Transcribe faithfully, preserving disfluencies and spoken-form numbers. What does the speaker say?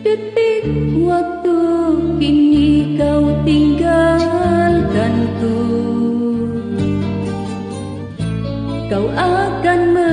Detik waktu kini kau tinggalkanku, kau akan